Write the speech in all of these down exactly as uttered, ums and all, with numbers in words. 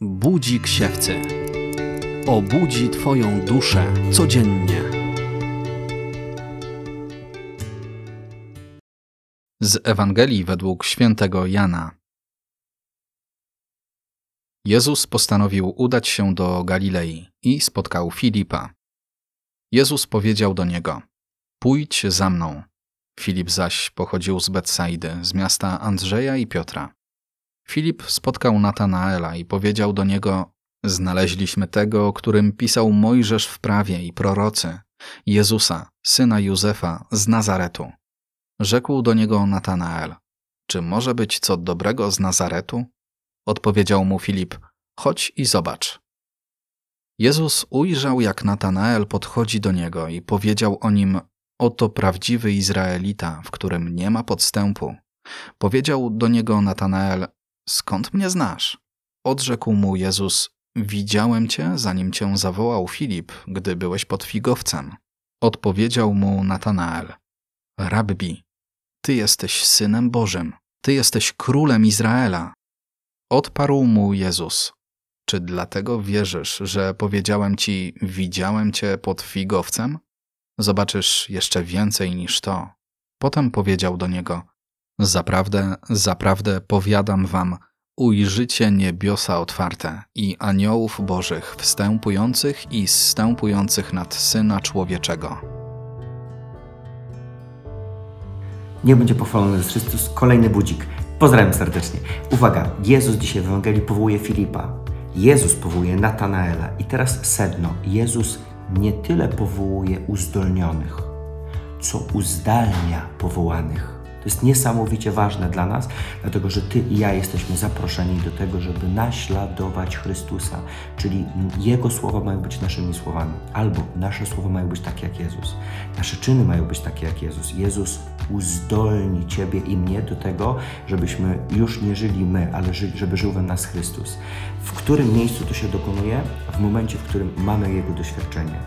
Budzik Siewcy. Obudzi Twoją duszę codziennie. Z Ewangelii według świętego Jana. Jezus postanowił udać się do Galilei i spotkał Filipa. Jezus powiedział do niego: „Pójdź za mną”. Filip zaś pochodził z Betsaidy, z miasta Andrzeja i Piotra. Filip spotkał Natanaela i powiedział do niego: „Znaleźliśmy tego, o którym pisał Mojżesz w prawie i prorocy, Jezusa, syna Józefa z Nazaretu”. Rzekł do niego Natanael: „Czy może być co dobrego z Nazaretu?” Odpowiedział mu Filip: „Chodź i zobacz”. Jezus ujrzał, jak Natanael podchodzi do niego i powiedział o nim: „Oto prawdziwy Izraelita, w którym nie ma podstępu”. Powiedział do niego Natanael: „Skąd mnie znasz?” Odrzekł mu Jezus: „Widziałem cię, zanim cię zawołał Filip, gdy byłeś pod figowcem”. Odpowiedział mu Natanael: „Rabbi, ty jesteś Synem Bożym, ty jesteś Królem Izraela”. Odparł mu Jezus: „Czy dlatego wierzysz, że powiedziałem ci: widziałem cię pod figowcem? Zobaczysz jeszcze więcej niż to”. Potem powiedział do niego: „Zaprawdę, zaprawdę powiadam wam, ujrzycie niebiosa otwarte i aniołów bożych wstępujących i zstępujących nad Syna Człowieczego”. Niech będzie pochwalony Jezus Chrystus, kolejny budzik. Pozdrawiam serdecznie. Uwaga, Jezus dzisiaj w Ewangelii powołuje Filipa. Jezus powołuje Natanaela. I teraz sedno. Jezus nie tyle powołuje uzdolnionych, co uzdalnia powołanych. To jest niesamowicie ważne dla nas, dlatego że Ty i ja jesteśmy zaproszeni do tego, żeby naśladować Chrystusa, czyli Jego słowa mają być naszymi słowami, albo nasze słowa mają być takie jak Jezus, nasze czyny mają być takie jak Jezus. Jezus uzdolni Ciebie i mnie do tego, żebyśmy już nie żyli my, ale żyli, żeby żył w nas Chrystus. W którym miejscu to się dokonuje? W momencie, w którym mamy Jego doświadczenie.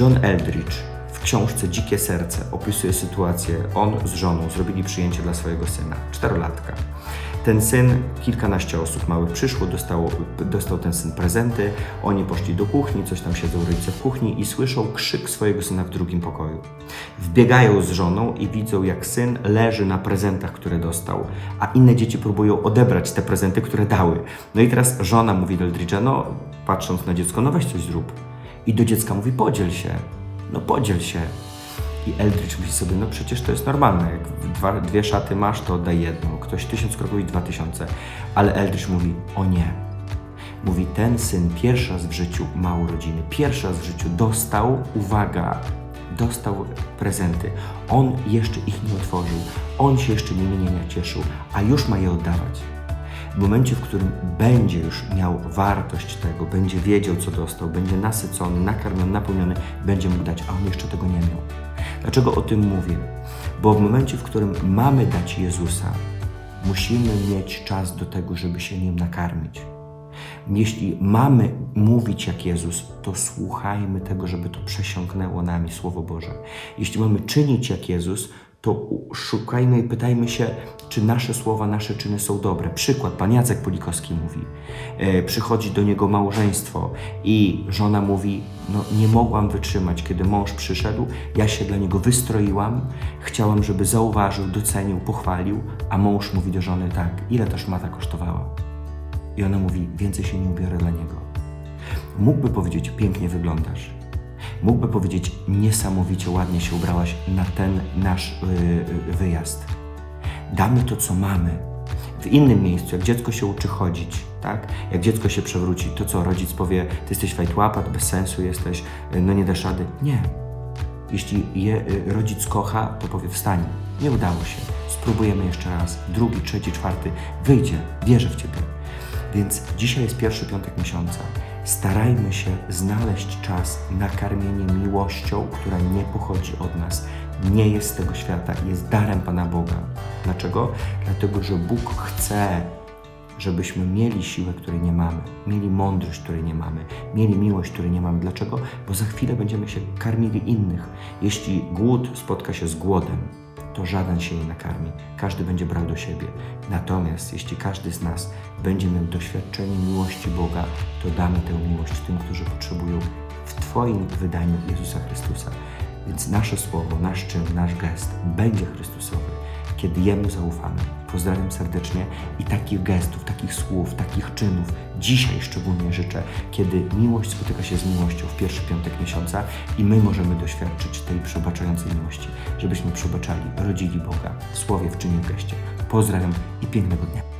John Eldredge w książce Dzikie Serce opisuje sytuację. On z żoną zrobili przyjęcie dla swojego syna, czterolatka. Ten syn, kilkanaście osób małych przyszło, dostało, dostał ten syn prezenty, oni poszli do kuchni, coś tam siedzą rodzice w kuchni i słyszą krzyk swojego syna w drugim pokoju. Wbiegają z żoną i widzą, jak syn leży na prezentach, które dostał, a inne dzieci próbują odebrać te prezenty, które dały. No i teraz żona mówi do Eldredge'a: „No, patrząc na dziecko, no weź coś zrób”. I do dziecka mówi: „Podziel się. No podziel się”. I Eldredge mówi sobie: „No przecież to jest normalne, jak dwa, dwie szaty masz, to oddaj jedną, ktoś tysiąc kroków i dwa tysiące”. Ale Eldredge mówi: „O nie”. Mówi: „Ten syn pierwszy raz w życiu ma urodziny, pierwszy raz w życiu dostał, uwaga, dostał prezenty. On jeszcze ich nie otworzył, on się jeszcze nimi nie nacieszył, a już ma je oddawać”. W momencie, w którym będzie już miał wartość tego, będzie wiedział, co dostał, będzie nasycony, nakarmiony, napełniony, będzie mógł dać, a on jeszcze tego nie miał. Dlaczego o tym mówię? Bo w momencie, w którym mamy dać Jezusa, musimy mieć czas do tego, żeby się Nim nakarmić. Jeśli mamy mówić jak Jezus, to słuchajmy tego, żeby to przesiąknęło nami Słowo Boże. Jeśli mamy czynić jak Jezus, to szukajmy i pytajmy się, czy nasze słowa, nasze czyny są dobre. Przykład, pan Jacek Polikowski mówi, e, przychodzi do niego małżeństwo i żona mówi: „No nie mogłam wytrzymać, kiedy mąż przyszedł, ja się dla niego wystroiłam, chciałam, żeby zauważył, docenił, pochwalił”, a mąż mówi do żony tak: „Ile ta szmata kosztowała?” I ona mówi: „Więcej się nie ubiorę dla niego”. Mógłby powiedzieć: „Pięknie wyglądasz”. Mógłby powiedzieć: „Niesamowicie ładnie się ubrałaś na ten nasz yy, wyjazd”. Damy to, co mamy. W innym miejscu, jak dziecko się uczy chodzić, tak? Jak dziecko się przewróci, to co? Rodzic powie: „Ty jesteś fajtłapat, bez sensu jesteś, no nie dasz rady”. Nie. Jeśli je, y, rodzic kocha, to powie: „Wstań, nie udało się, spróbujemy jeszcze raz, drugi, trzeci, czwarty, wyjdzie, wierzę w Ciebie”. Więc dzisiaj jest pierwszy piątek miesiąca. Starajmy się znaleźć czas na karmienie miłością, która nie pochodzi od nas, nie jest z tego świata, jest darem Pana Boga. Dlaczego? Dlatego, że Bóg chce, żebyśmy mieli siłę, której nie mamy, mieli mądrość, której nie mamy, mieli miłość, której nie mamy. Dlaczego? Bo za chwilę będziemy się karmili innych. Jeśli głód spotka się z głodem, to żaden się nie nakarmi. Każdy będzie brał do siebie. Natomiast jeśli każdy z nas będzie miał doświadczenie miłości Boga, to damy tę miłość tym, którzy potrzebują w Twoim wydaniu Jezusa Chrystusa. Więc nasze słowo, nasz czyn, nasz gest będzie Chrystusowy, kiedy Jemu zaufamy. Pozdrawiam serdecznie i takich gestów, takich słów, takich czynów dzisiaj szczególnie życzę, kiedy miłość spotyka się z miłością w pierwszy piątek miesiąca i my możemy doświadczyć tej przebaczającej miłości, żebyśmy przebaczali, rodzili Boga w słowie, w czynie, w geście. Pozdrawiam i pięknego dnia.